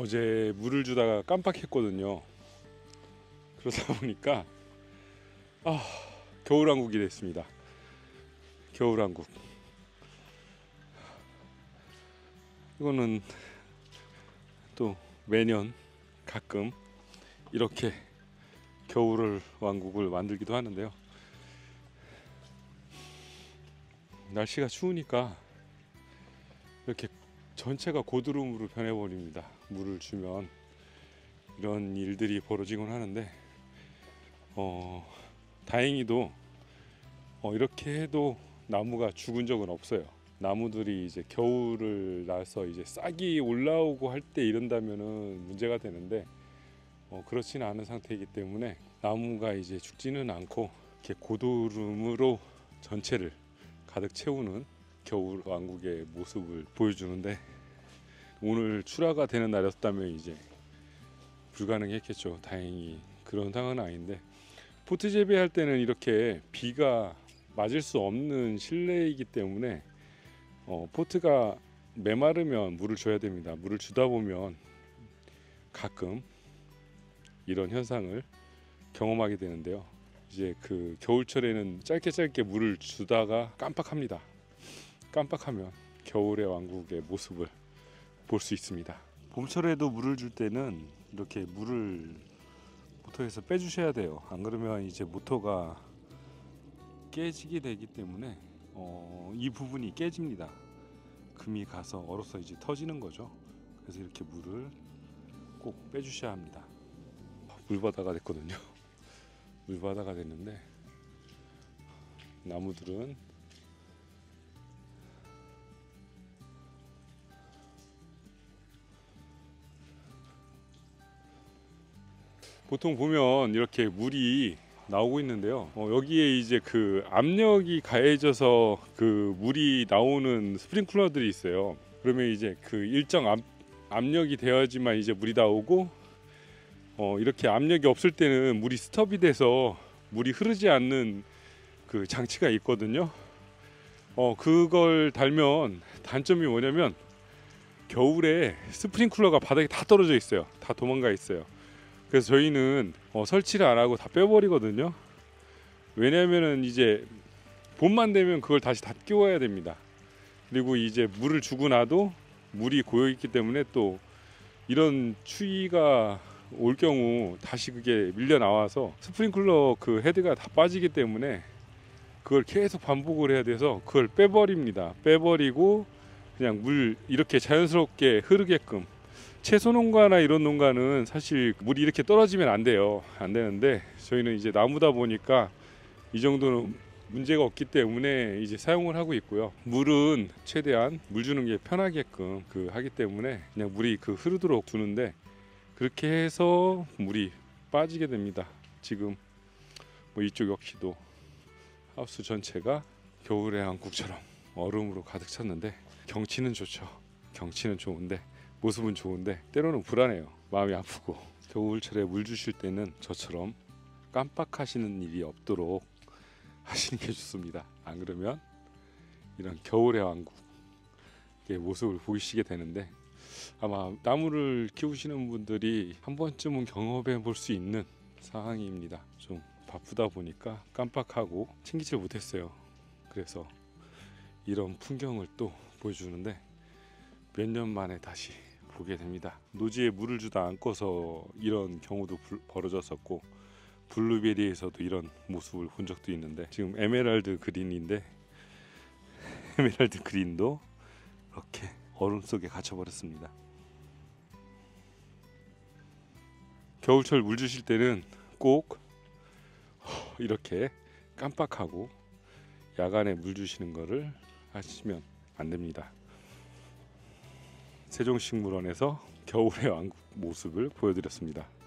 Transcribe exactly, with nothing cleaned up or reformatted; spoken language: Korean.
어제 물을 주다가 깜빡했거든요. 그러다 보니까 아, 겨울왕국이 됐습니다. 겨울왕국. 이거는 또 매년 가끔 이렇게 겨울 왕국을 만들기도 하는데요. 날씨가 추우니까 이렇게 전체가 고드름으로 변해버립니다. 물을 주면 이런 일들이 벌어지곤 하는데, 어, 다행히도 어, 이렇게 해도 나무가 죽은 적은 없어요. 나무들이 이제 겨울을 나서 이제 싹이 올라오고 할 때 이런다면은 문제가 되는데, 어, 그렇지는 않은 상태이기 때문에 나무가 이제 죽지는 않고 이렇게 고도름으로 전체를 가득 채우는 겨울 왕국의 모습을 보여주는데, 오늘 출하가 되는 날이었다면 이제 불가능했겠죠. 다행히 그런 상황은 아닌데, 포트 재배할 때는 이렇게 비가 맞을 수 없는 실내이기 때문에 어, 포트가 메마르면 물을 줘야 됩니다. 물을 주다 보면 가끔 이런 현상을 경험하게 되는데요. 이제 그 겨울철에는 짧게 짧게 물을 주다가 깜빡합니다. 깜빡하면 겨울의 왕국의 모습을 볼 수 있습니다. 봄철에도 물을 줄 때는 이렇게 물을 모터에서 빼주셔야 돼요. 안 그러면 이제 모터가 깨지게 되기 때문에 어, 이 부분이 깨집니다. 금이 가서 얼어서 이제 터지는 거죠. 그래서 이렇게 물을 꼭 빼주셔야 합니다. 물바다가 됐거든요. 물바다가 됐는데 나무들은 보통 보면 이렇게 물이 나오고 있는데요. 어, 여기에 이제 그 압력이 가해져서 그 물이 나오는 스프링클러들이 있어요. 그러면 이제 그 일정 압, 압력이 되어야지만 이제 물이 나오고, 어, 이렇게 압력이 없을 때는 물이 스톱이 돼서 물이 흐르지 않는 그 장치가 있거든요. 어, 그걸 달면 단점이 뭐냐면 겨울에 스프링클러가 바닥에 다 떨어져 있어요. 다 도망가 있어요. 그래서 저희는 어, 설치를 안 하고 다 빼버리거든요. 왜냐면은 이제 봄만 되면 그걸 다시 다 끼워야 됩니다. 그리고 이제 물을 주고 나도 물이 고여 있기 때문에 또 이런 추위가 올 경우 다시 그게 밀려 나와서 스프링클러 그 헤드가 다 빠지기 때문에 그걸 계속 반복을 해야 돼서 그걸 빼버립니다. 빼버리고 그냥 물 이렇게 자연스럽게 흐르게끔. 채소 농가나 이런 농가는 사실 물이 이렇게 떨어지면 안 돼요. 안 되는데 저희는 이제 나무다 보니까 이 정도는 문제가 없기 때문에 이제 사용을 하고 있고요. 물은 최대한 물 주는 게 편하게끔 그 하기 때문에 그냥 물이 그 흐르도록 두는데, 그렇게 해서 물이 빠지게 됩니다. 지금 뭐 이쪽 역시도 하우스 전체가 겨울의 왕국처럼 얼음으로 가득 찼는데, 경치는 좋죠. 경치는 좋은데 모습은 좋은데 때로는 불안해요. 마음이 아프고. 겨울철에 물 주실 때는 저처럼 깜빡하시는 일이 없도록 하시는 게 좋습니다. 안 그러면 이런 겨울의 왕국의 모습을 보시게 되는데, 아마 나무를 키우시는 분들이 한 번쯤은 경험해 볼 수 있는 상황입니다. 좀 바쁘다 보니까 깜빡하고 챙기질 못했어요. 그래서 이런 풍경을 또 보여주는데 몇 년 만에 다시 보게 됩니다. 노지에 물을 주다 안 꺼서 이런 경우도 벌어졌었고, 블루베리에서도 이런 모습을 본 적도 있는데, 지금 에메랄드 그린인데 에메랄드 그린도 이렇게 얼음 속에 갇혀버렸습니다. 겨울철 물 주실 때는 꼭 이렇게 깜빡하고 야간에 물 주시는 거를 하시면 안 됩니다. 세종식물원에서 겨울의 왕국 모습을 보여드렸습니다.